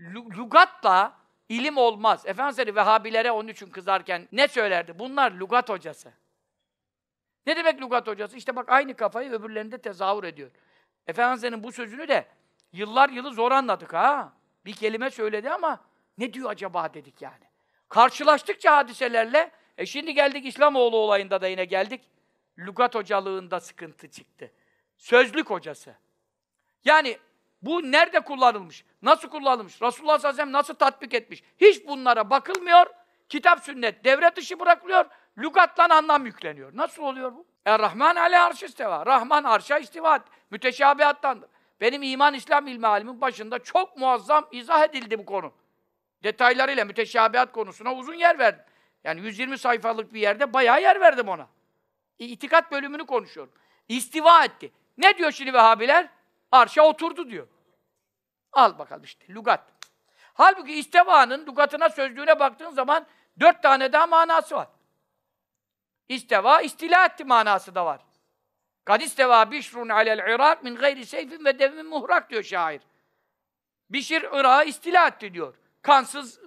lügatla ilim olmaz. Efendimiz Vehhabilere onun için kızarken ne söylerdi? Bunlar lügat hocası. Ne demek lügat hocası? İşte bak aynı kafayı öbürlerinde tezahür ediyor. Efendimiz'in bu sözünü de yıllar yılı zor anladık ha. Bir kelime söyledi ama ne diyor acaba dedik yani. Karşılaştıkça hadiselerle, şimdi geldik İslamoğlu olayında da yine geldik. Lügat hocalığında sıkıntı çıktı. Sözlük hocası. Yani bu nerede kullanılmış? Nasıl kullanılmış? Resulullah sallallahu aleyhi ve sellem nasıl tatbik etmiş? Hiç bunlara bakılmıyor. Kitap sünnet devre dışı bırakılıyor. Lügattan anlam yükleniyor. Nasıl oluyor bu? Er-Rahman ale arşi istiva. Rahman arşa istiva etti. Müteşabihattandır. Benim iman İslam ilmi alimin başında çok muazzam izah edildi bu konu. Detaylarıyla müteşabihat konusuna uzun yer verdim. Yani 120 sayfalık bir yerde bayağı yer verdim ona. İtikat bölümünü konuşuyorum. İstiva etti. Ne diyor şimdi Vehhabiler? Arşa oturdu diyor. Al bakalım işte lügat. Halbuki istivanın lügatına, sözlüğüne baktığın zaman 4 tane daha manası var. İsteva, istila etti manası da var. Kad isteva bişrun alel irak min gayri seyfin ve devmin muhrak diyor şair. Bişir Irak'ı istila etti diyor. Kansız,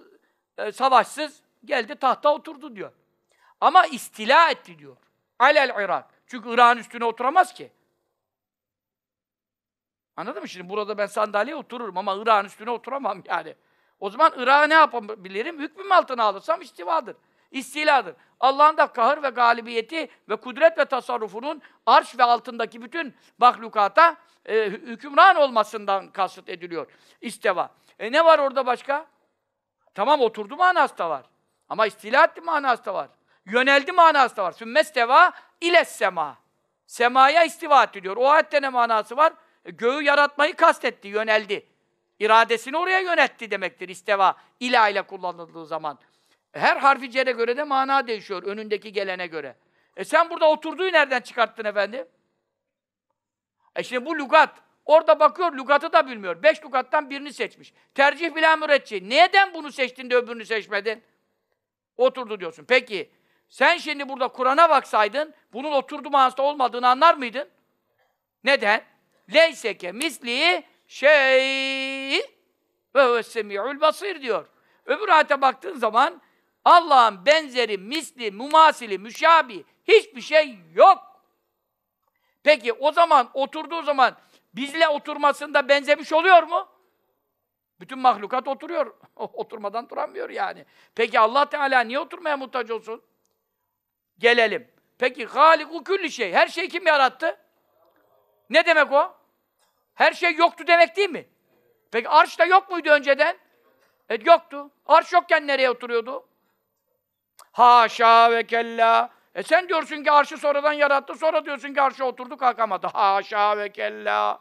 savaşsız geldi tahta oturdu diyor. Ama istila etti diyor. Alel irak. Çünkü Irak'ın üstüne oturamaz ki. Anladın mı? Şimdi burada ben sandalyeye otururum ama Irak'ın üstüne oturamam yani. O zaman Irak'ı ne yapabilirim? Hükmüm altına alırsam istivadır. İstiladır. Allah'ın da kahır ve galibiyeti ve kudret ve tasarrufunun arş ve altındaki bütün mahlukata hükümran olmasından kasıt ediliyor. İsteva. Ne var orada başka? Tamam oturdu manası da var. Ama istila etti manası da var. Yöneldi manası da var. Sümmesteva iles sema. Semaya istiva etti diyor. O ayette ne manası var? Göğü yaratmayı kastetti, yöneldi. İradesini oraya yönetti demektir isteva. İla ile kullanıldığı zaman. Her harfi c'ye göre de mana değişiyor, önündeki gelene göre. Sen burada oturduğu nereden çıkarttın efendim? Şimdi bu lügat, orada bakıyor, lügatı da bilmiyor. 5 lügattan birini seçmiş. Tercih bila müreccih. Neden bunu seçtin de öbürünü seçmedin? Oturdu diyorsun. Peki, sen şimdi burada Kur'an'a baksaydın, bunun oturdu manasında olmadığını anlar mıydın? Neden? Leyseke misli şey ve huves-semi'ul basir diyor. Öbür ayete baktığın zaman Allah'ın benzeri, misli, mumasili, müşabi hiçbir şey yok. Peki o zaman oturduğu zaman bizle oturmasında benzemiş oluyor mu? Bütün mahlukat oturuyor. Oturmadan duramıyor yani. Peki Allah Teala niye oturmaya muhtaç olsun? Gelelim. Peki Halik-u külli şey. Her şeyi kim yarattı? Ne demek o? Her şey yoktu demek değil mi? Peki arş da yok muydu önceden? Evet yoktu. Arş yokken nereye oturuyordu? Haşa ve kella. Sen diyorsun ki arşı sonradan yarattı, sonra diyorsun ki arşa oturdu kalkamadı. Haşa ve kella.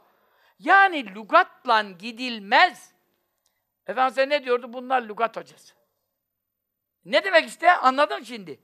Yani lügatla gidilmez. Efendim sen ne diyordu? Bunlar lügat hocası. Ne demek işte? Anladın şimdi.